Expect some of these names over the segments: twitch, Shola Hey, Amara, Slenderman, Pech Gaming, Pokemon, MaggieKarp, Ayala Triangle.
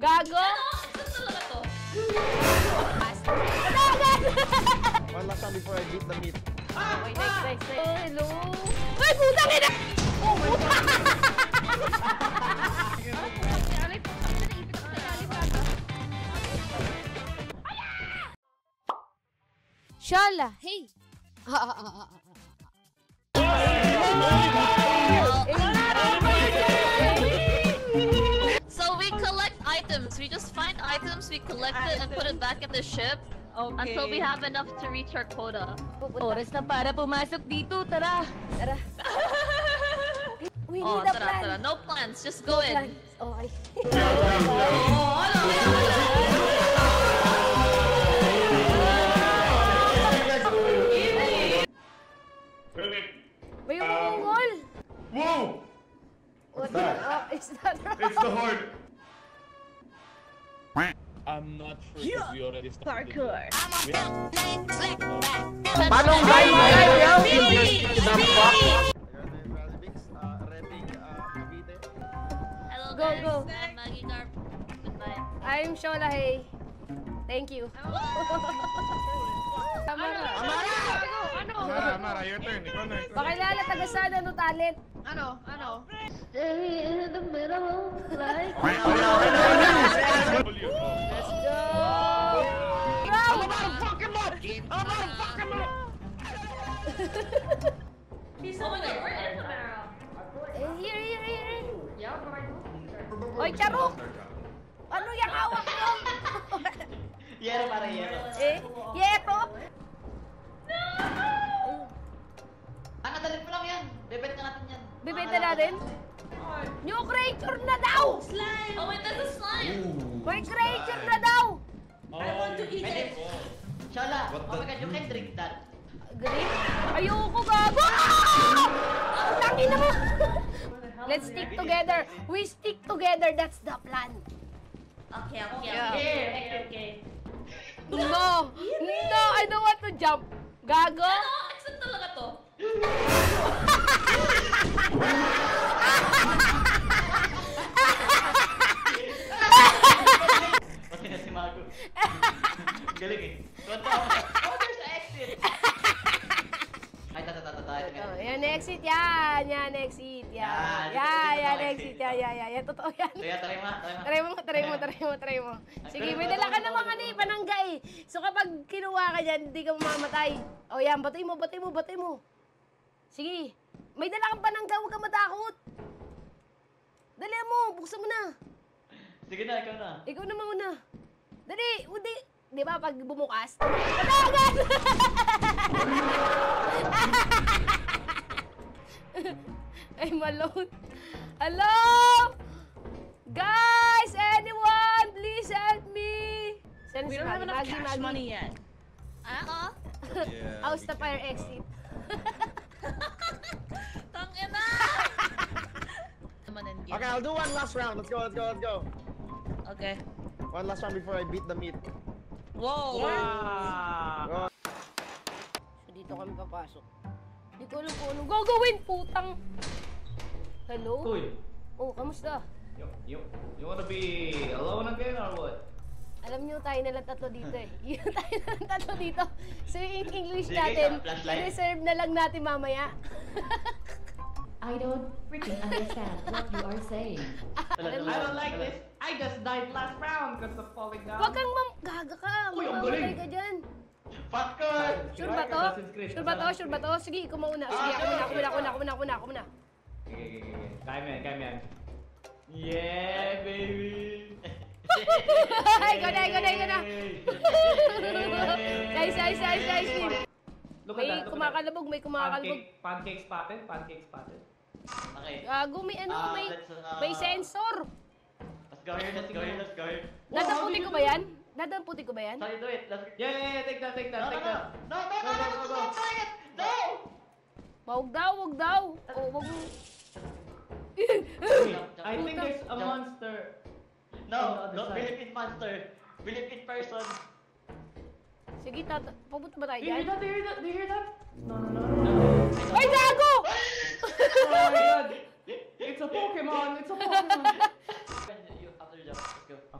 Gago? One last time before I beat the meat. Ah, wait, wait. Oh, hello. Ay, puta na! Oh my God! Shola, hey! So we collect items. We just find items, we collect it and put it back in the ship. Okay. Until we have enough to reach our quota. Oras na para pumasok dito, tara! Tara! We need a plan! Tara. No plans, just go in! Oh, I... May umungol! Whoa! What's that? It's not wrong! It's the horde! I'm not sure if we already started. Parkour. Manong guys, hello guys, go. I'm MaggieKarp. Goodbye. I'm Shola Hey. Thank you. Amara! Amara! Ano? Amara, your turn. Pakilala, taga saan, ano talent? Ano? Stay in the middle like... Let's go! I'm about to fuck him up! He's holding it. Where is the barrel? Here. Yeah, right. Oy, Charuk! Ano yung hawak mo? Yero, para yero. Eh? Yero! Ano, dalit mo lang yan. Bebenta na natin yan. Bebenta natin? New creature na daw! Slime! Oh wait, that's a slime! May creature na daw! I want to eat it! Shola, oh my God, you can drink that. Drink? Ayoko, gago! Ang tangina mo! Let's stick together. We stick together, that's the plan. Okay. No, I don't want to jump. Gago? Ano? Exit talaga to. Pati na si Mago. Galing eh. Oh, there's an exit. Ay, Yan, exit. Totoo yan. Try mo. Sige, may dala ka naman kanina, pananggay. So kapag kinuha ka dyan, hindi ka mamamatay. O yan, batay mo. Sige, may dala kang panangga, huwag kang matakot. Dali mo, buksan mo na. Sige na, ikaw na. Ikaw na mauna. Dali, hindi. Di ba, pag bumukas? Agad! Ay, malone. Hello? Guys, anyone, please help me. We don't have enough cash money yet. Yeah, how's the fire exit? Tangina! Okay, I'll do one last round. Let's go. Okay. One last round before I beat the meat. Whoa! Wow. So dito kami papasok. Hindi ko alam kung anong gagawin, putang! Hello? Uy! Oh, kamusta? You wanna be alone again or what? Alam nyo, tayo nalang tatlo dito eh. So yung English natin, reserve na lang natin mamaya. I don't freaking understand what you are saying. I don't like this. I just died last round because of falling down. Wag kang gaga ka. Uy, ang galing. Patkat! Sure ba to? Sige, ikaw mauna. Sige, ako muna. Kaya man. Yeah, baby! Ikaw na. Guys. May kumakalabog. Pancakes pattern. Okay. May sensor. Let's go here. Nadaputi ko ba yan? Sorry, do it. Yeah, take that. No! Wag daw. Oh, wag mo. I think there's a monster. No, don't believe in monster. Believe in person. Sige, pupunta ba tayo dyan? Do you hear that? No. Ay, gago! Oh my God! It's a Pokemon! Let's go.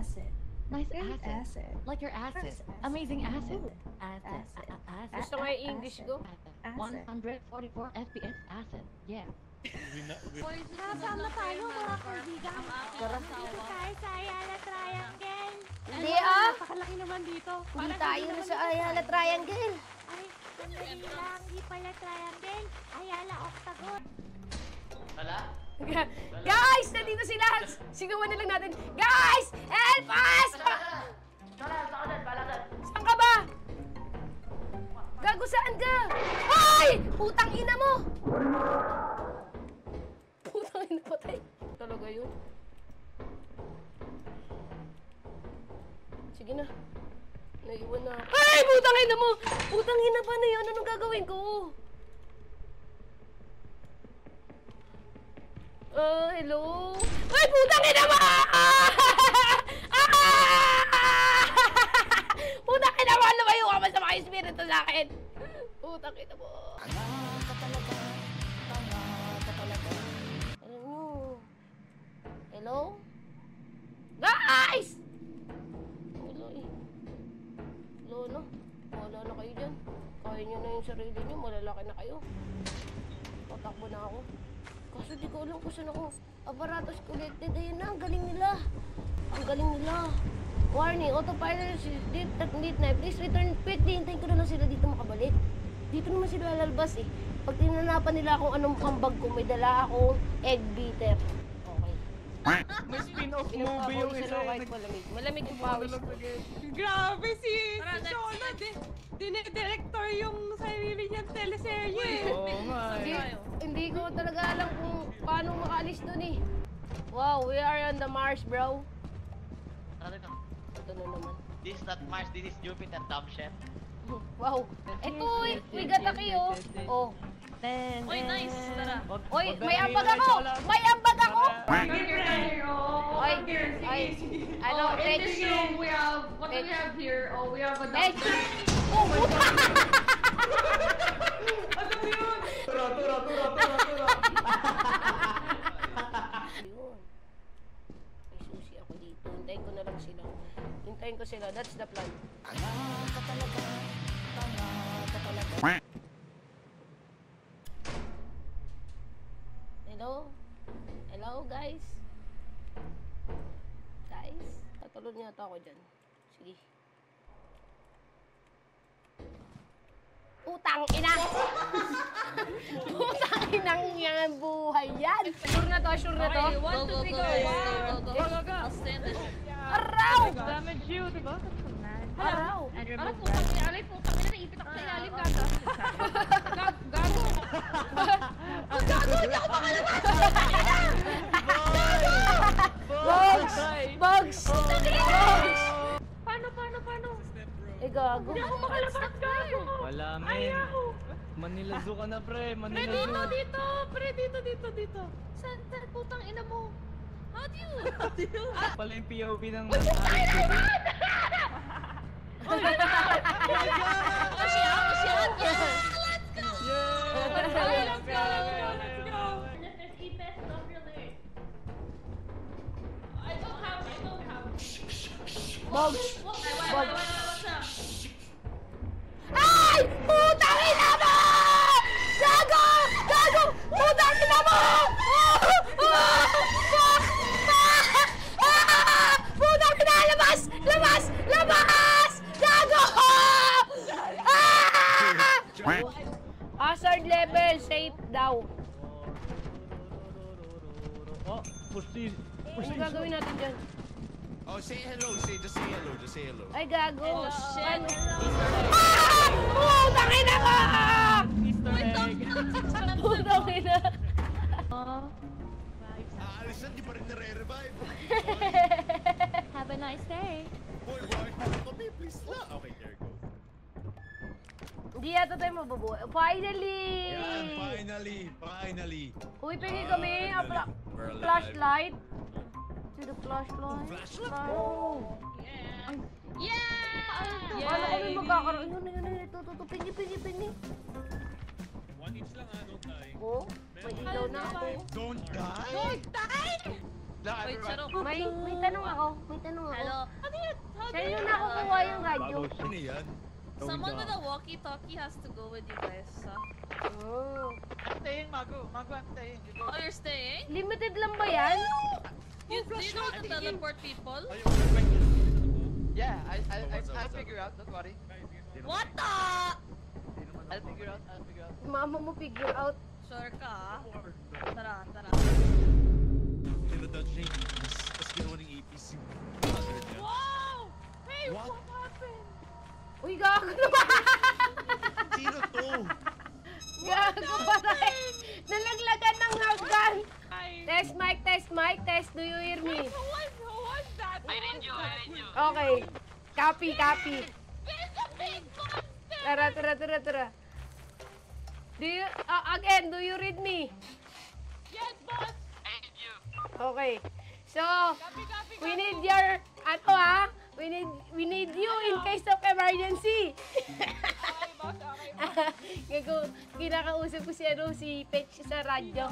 Acid. Nice acid. Like your acid. Amazing acid. Gusto ko yung English ko? 144 FPS acid. Yeah. Boys, nasama tayo mga kaibigan. Dito tayo sa Ayala Triangle. Hindi ah! Napakalaki naman dito. Hindi tayo sa Ayala Triangle. Ay, sandali lang. Hindi pala Triangle. Ayala Octagon. Wala? Guys, nandito sila. Sigawan na lang natin. Guys, help us! Saan ka ba? Gago, saan ka? Ay! Putang ina mo! Putang ina, patay. Talaga yun. Sige na. Naiwan na. Ay! Putang ina mo! Putang ina, paano yun? Anong gagawin ko? Hello? Ay, putang ina mo! Putang ina mo! Lumayo ka, masama yung spirit na sa akin! Putang ina mo! Tanga ka talaga. Hello? Guys! Hello eh. Hello, no? Wala na kayo dyan. Kaya nyo na yung sarili nyo, malalaki na kayo. Patakbo na ako. Kaso di ko alam kung saan ako. Aparatos collected. Ayun na, ang galing nila. Warning, autopilot is at midnight. Please return quickly. Hintayin ko na lang sila dito makabalik. Dito naman sila lalabas eh. Pag tinanapan nila kung anong kambag ko, may dala akong egg beater. Okay. May spin-off movie yung isa. Malamig yung pawis. Grabe si Shola. Dinedirector yung sarili niyang teleserye. Oo nga. Hindi ko talaga alam kung paano makaalis dun eh. Wow, we are on the Mars, bro. Ito na naman. This is not Mars, this is Jupiter, dumb shit. Wow. Eto, we got a key, oh. Oh. Oy, nice. Tara. Oy, may ambag ako! Oy. Ano, in this room, we have, what do we have here? Oh, we have a doctor. Oh, ano yun? Tura. Ayun. May susi ako dito. Hintayin ko sila. That's the plan. Tanga ka talaga. Hello, guys. Tatulog niya ito ako dyan. Sige. Putang ina! Putang inang yan, buhay yan! Sure na to. Okay, go. I'll stand this. Araw! Damage you, diba? Araw! Putang ina, naipit ako sa ilalim, gago. Gago! Ang gago! Hindi ako makalabas! Gago! Bugs! Bugs! Paano? Eh, gago. Hindi ako makalabas, gago! Wala, man. Ayaw! Manilazo ka na, pre. Manilazo. Pre, dito. Saan? Putang ina mo. How do you? Pala yung POV ng... Wait, putang ina mo! Oh my God! Let's go! There's E-Pest, don't relate. I don't have. Bugs! Ay! Putang ina mo! Gago! Putang ina mo! Putang ina! Labas! Gago! Hazard level, safe daw. Ano gagawin natin dyan? Oh, just say hello. Ay, gago. Oh, shit. Ah! Putang ina ka! Easter egg. Putang ina. Aalis na, di pa rin nare-revive. किया तो मैं वो finally कोई पे की कमी अपना flashlight to the flashlight या wala kami magkakaroon ito pingi one inch lang ha, don't die oh wait ilaw na ako don't die wait sarap may tanong ako hello sa'yo na ako kuha yung radyo someone with a walkie-talkie has to go with you guys huh? Oh I'm staying Mago I'm staying oh you're staying? Limited lang ba yan? Do you know how to teleport people? Yeah, I figure out. Don't worry. What the? I'll figure out. Mama mo figure out. Sure ka? Tara. Pinadodge ng APs. Tapos ginawa ng APs yung mother niya. Wow! Hey, what happened? Uy, gago naman! Sino to? Gago pa rin! Nalaglagan ng hagdan! Test mic. Do you hear me? I didn't do. Okay. Copy. There's a big monster! Tara. Do you... again, do you read me? Yes, boss! Thank you. Okay. So, copy. We need your... Ato, ha? We need you in case of emergency. Okay, boss. Gago, kinakausap ko si Petch sa radyo.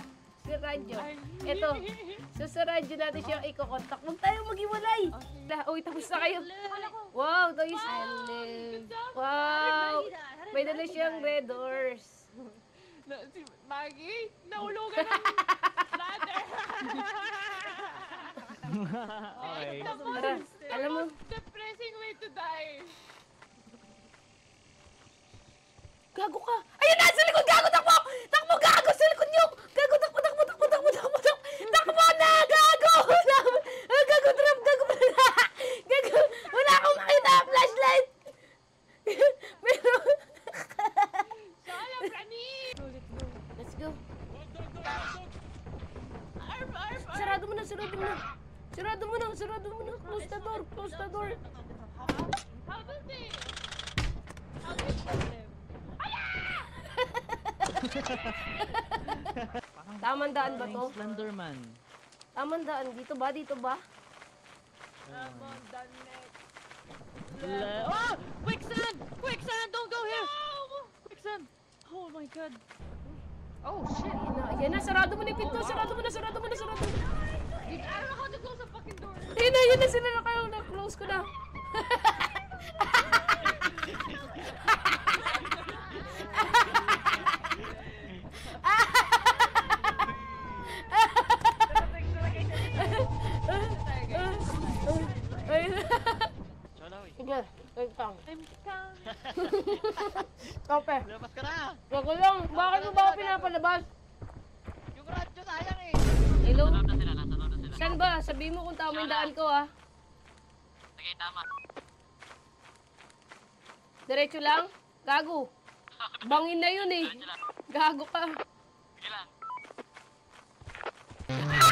Ito. So sa radyo natin siya iko-contact. Huwag tayong mag-iwalay. Uy, tapos na kayo. Wow, to is silent. Wow. May dala siyang red doors. Si Maggie, nahulugan ng ladder. Okay. Alam mo? Depressing way to die. Gago ka! Ayun na! Sa likod! Gago! Takbo! Gago! Sa likod niyo! Gago! Takbo! Takbo na! Gago! Gago! Trap! Gago! Gago! Wala akong makita! Flashlight! Meron! Shola, pranin! Let's go! Arf! Sarado mo na! Close the door! How does it? How does it? Tamang daan ba to? Slenderman. Tamang daan. Dito ba? Tamang daan next. Oh! Quicksand! Don't go here! No! Quicksand! Oh my god. Oh shit. Yan na. Sarado mo na pinto. I don't know how to close the fucking door. Yan na. Sinara kayo. Close ko na. Tope. Labas ka na. Gagulong. Bakit mo ba pinapalabas? Yung radyo sayang eh. Hello? Nasunod na sila. Saan ba? Sabihin mo kung tama yung daan ko ah. Sige, tama. Diretso lang? Gago. Bangin na yun eh. Gago ka. Sige lang.